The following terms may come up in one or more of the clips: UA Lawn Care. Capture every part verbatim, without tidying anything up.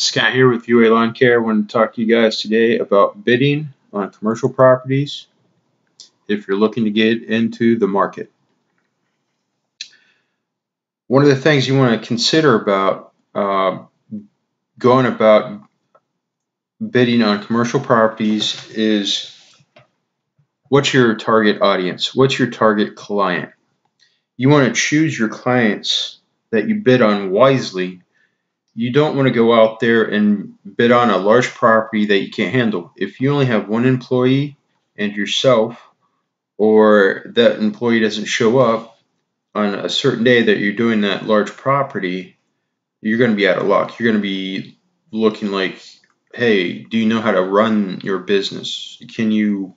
Scott here with U A Lawn Care. I want to talk to you guys today about bidding on commercial properties if you're looking to get into the market. One of the things you want to consider about uh, going about bidding on commercial properties is what's your target audience? What's your target client? You want to choose your clients that you bid on wisely. You don't want to go out there and bid on a large property that you can't handle. If you only have one employee and yourself, or that employee doesn't show up on a certain day that you're doing that large property, you're going to be out of luck. You're going to be looking like, hey, do you know how to run your business? Can you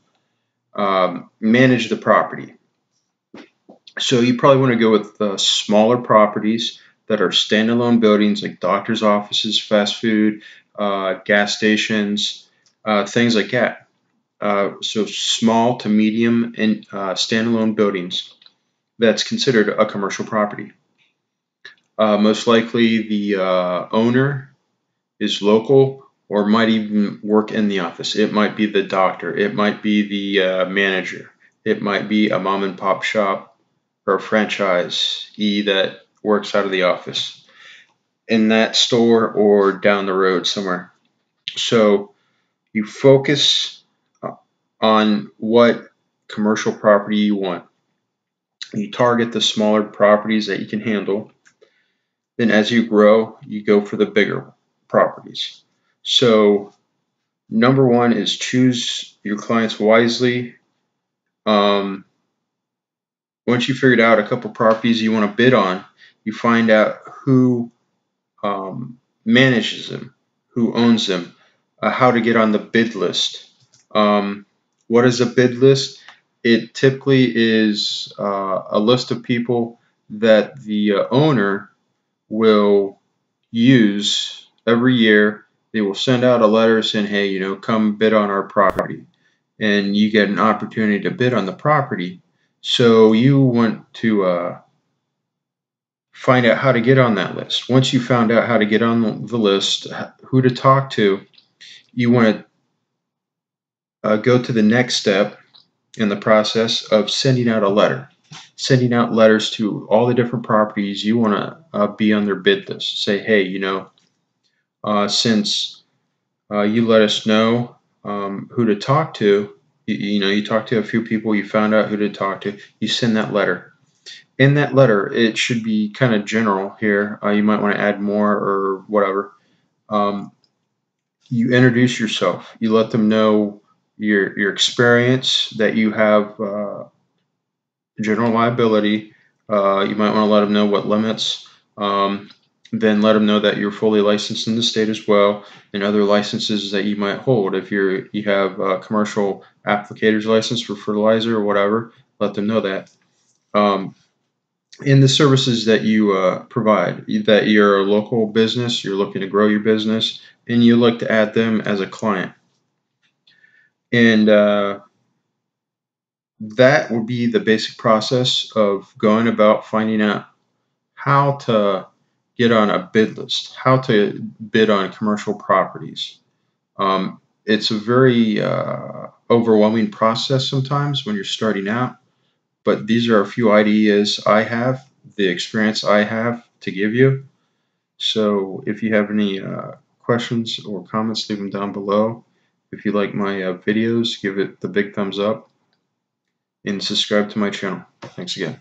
um, manage the property? So you probably want to go with uh, smaller properties that are standalone buildings like doctor's offices, fast food, uh, gas stations, uh, things like that. Uh, so small to medium and uh, standalone buildings, that's considered a commercial property. Uh, most likely the uh, owner is local or might even work in the office. It might be the doctor. It might be the uh, manager. It might be a mom and pop shop or a franchisee that works out of the office in that store or down the road somewhere. So you focus on what commercial property you want. You target the smaller properties that you can handle. Then as you grow, you go for the bigger properties. So number one is choose your clients wisely. Um, once you figured out a couple properties you want to bid on, you find out who um, manages them, who owns them, uh, how to get on the bid list. Um, what is a bid list? It typically is uh, a list of people that the uh, owner will use every year. They will send out a letter saying, hey, you know, come bid on our property. And you get an opportunity to bid on the property. So you want to uh, find out how to get on that list. Once you found out how to get on the list, who to talk to, you want to uh, go to the next step in the process of sending out a letter. Sending out letters to all the different properties you want to uh, be on their bid list. Say, hey, you know, uh, since uh, you let us know um, who to talk to, you, you know, you talked to a few people, you found out who to talk to, you send that letter. In that letter, it should be kind of general here. Uh, you might want to add more or whatever. Um, you introduce yourself. You let them know your, your experience, that you have uh, general liability. Uh, you might want to let them know what limits. Um, then let them know that you're fully licensed in the state as well, and other licenses that you might hold. If you're, you have a commercial applicator's license for fertilizer or whatever, let them know that. Um, and the services that you uh, provide, that you're a local business, you're looking to grow your business, and you look to add them as a client. And uh, that would be the basic process of going about finding out how to get on a bid list, how to bid on commercial properties. Um, it's a very uh, overwhelming process sometimes when you're starting out. But these are a few ideas I have, the experience I have to give you. So if you have any uh, questions or comments, leave them down below. If you like my uh, videos, give it the big thumbs up and subscribe to my channel. Thanks again.